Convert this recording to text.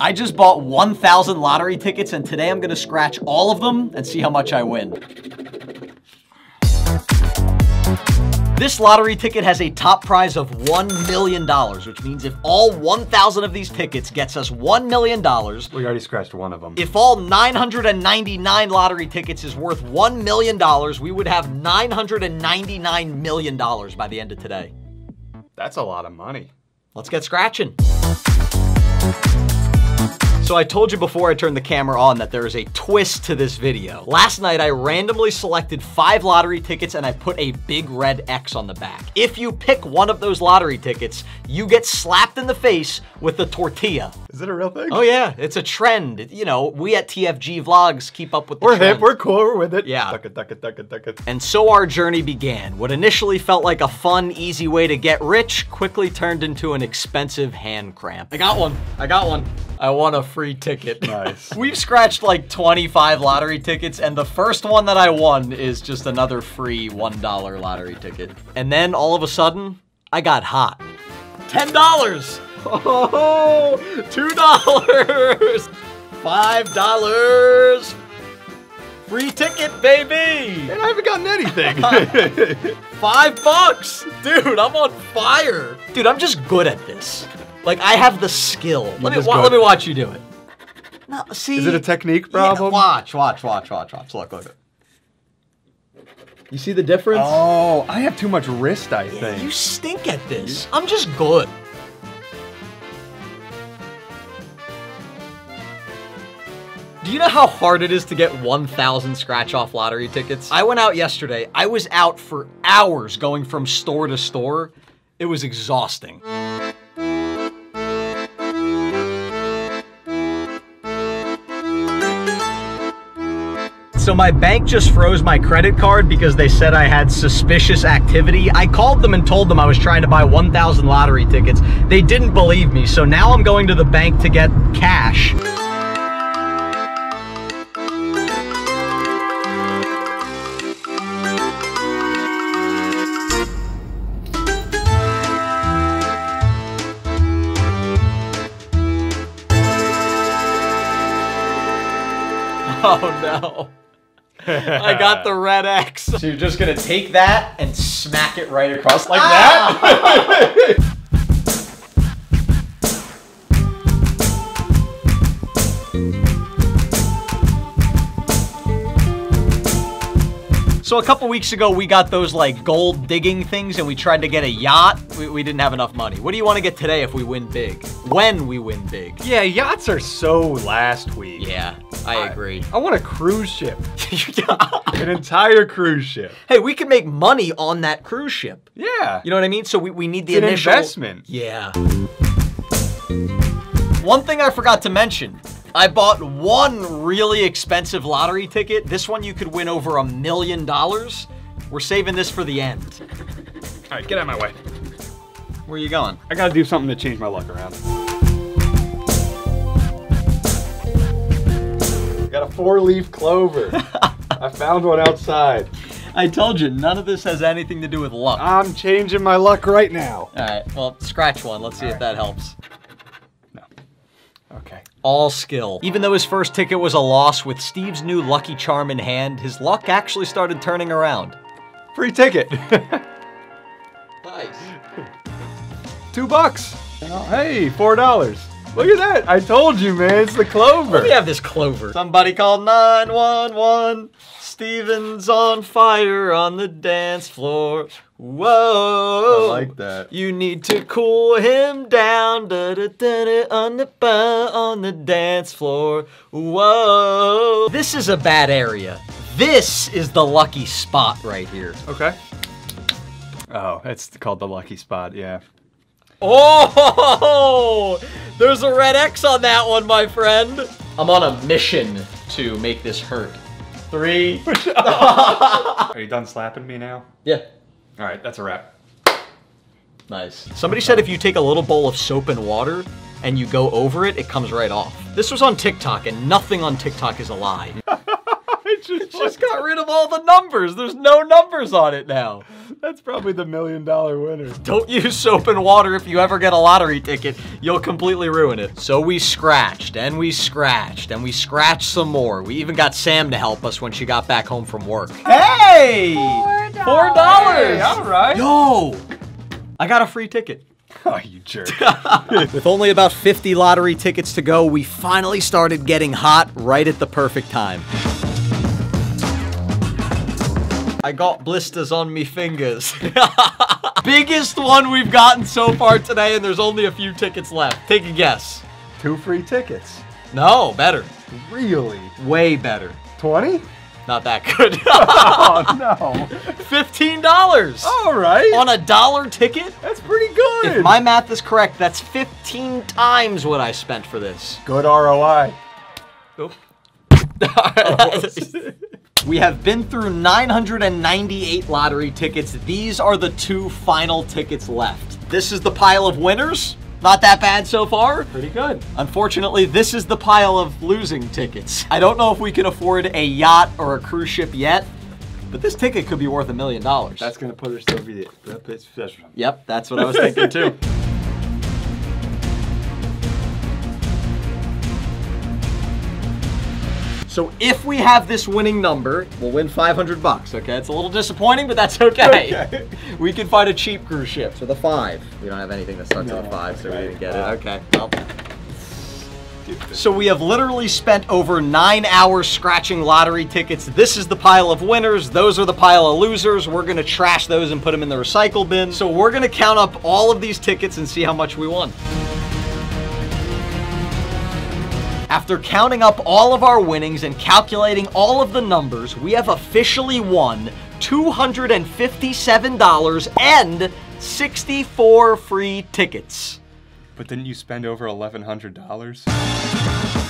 I just bought 1,000 lottery tickets and today I'm gonna scratch all of them and see how much I win. This lottery ticket has a top prize of $1 million, which means if all 1,000 of these tickets gets us $1 million... We already scratched one of them. If all 999 lottery tickets is worth $1 million, we would have $999 million by the end of today. That's a lot of money. Let's get scratching. So I told you before I turned the camera on that there is a twist to this video. Last night, I randomly selected 5 lottery tickets and I put a big red X on the back. If you pick one of those lottery tickets, you get slapped in the face with a tortilla. Is it a real thing? Oh yeah, it's a trend. You know, we at TFG Vlogs keep up with the trend. We're hip, we're cool, we're with it. Yeah. Duck it, duck it, duck it, duck it. And so our journey began. What initially felt like a fun, easy way to get rich quickly turned into an expensive hand cramp. I got one, I got one. I won a free ticket. Nice. We've scratched like 25 lottery tickets, and the first one that I won is just another free $1 lottery ticket. And then all of a sudden, I got hot. $10! Oh, $2! $5! Free ticket, baby! And I haven't gotten anything. $5! Dude, I'm on fire. Dude, I'm just good at this. Like, I have the skill. Let me watch you do it. No, see? Is it a technique problem? Yeah, watch. Look. You see the difference? Oh, I have too much wrist, I think. You stink at this. I'm just good. Do you know how hard it is to get 1,000 scratch-off lottery tickets? I went out yesterday. I was out for hours going from store to store. It was exhausting. So my bank just froze my credit card because they said I had suspicious activity. I called them and told them I was trying to buy 1,000 lottery tickets. They didn't believe me, so now I'm going to the bank to get cash. Oh no. I got the red X. So you're just gonna take that and smack it right across like that? So a couple weeks ago, we got those like gold digging things and we tried to get a yacht. We didn't have enough money. What do you want to get today if we win big? When we win big. Yeah, yachts are so last week. Yeah. I agree. I want a cruise ship. An entire cruise ship. Hey, we can make money on that cruise ship. Yeah. You know what I mean? So we need the initial investment. Yeah. One thing I forgot to mention. I bought one really expensive lottery ticket. This one you could win over $1 million. We're saving this for the end. All right, get out of my way. Where are you going? I gotta do something to change my luck around. Got a 4-leaf clover. I found one outside. I told you, none of this has anything to do with luck. I'm changing my luck right now. All right, well, scratch one. Let's see if that helps. No. Okay. All skill. Even though his first ticket was a loss, with Steve's new Lucky Charm in hand, his luck actually started turning around. Free ticket. Nice. $2. Oh, hey, $4. Look at that! I told you, man, it's the clover. Let me have this clover. Somebody called 911. Steven's on fire on the dance floor. Whoa! I like that. You need to cool him down. Da da da da on the dance floor. Whoa! This is a bad area. This is the lucky spot right here. Okay. Oh, it's called the lucky spot. Yeah. Oh, there's a red X on that one, my friend. I'm on a mission to make this hurt. 3. Are you done slapping me now? Yeah. All right, that's a wrap. Nice. Somebody said if you take a little bowl of soap and water and you go over it, it comes right off. This was on TikTok, and nothing on TikTok is a lie. It just got rid of all the numbers. There's no numbers on it now. That's probably the $1 million winner. Don't use soap and water if you ever get a lottery ticket. You'll completely ruin it. So we scratched, and we scratched, and we scratched some more. We even got Sam to help us when she got back home from work. Hey! $4! Hey, all right. Yo! I got a free ticket. Oh, you jerk. With only about 50 lottery tickets to go, we finally started getting hot right at the perfect time. I got blisters on me fingers. Biggest one we've gotten so far today, and there's only a few tickets left. Take a guess. 2 free tickets. No, better. Really? Way better. 20? Not that good. Oh, no. $15. All right. On a $1 ticket? That's pretty good. If my math is correct, that's 15 times what I spent for this. Good ROI. Oh. We have been through 998 lottery tickets. These are the 2 final tickets left. This is the pile of winners. Not that bad so far. Pretty good. Unfortunately, this is the pile of losing tickets. I don't know if we can afford a yacht or a cruise ship yet, but this ticket could be worth $1 million. That's gonna put us over the place special. Yep, that's what I was thinking too. So if we have this winning number, we'll win $500, okay? It's a little disappointing, but that's okay. We can find a cheap cruise ship. So the 5. We don't have anything that starts with a 5, so we didn't get it. Okay. Well. So we have literally spent over 9 hours scratching lottery tickets. This is the pile of winners. Those are the pile of losers. We're going to trash those and put them in the recycle bin. So we're going to count up all of these tickets and see how much we won. After counting up all of our winnings and calculating all of the numbers, we have officially won $257 and 64 free tickets. But didn't you spend over $1,100?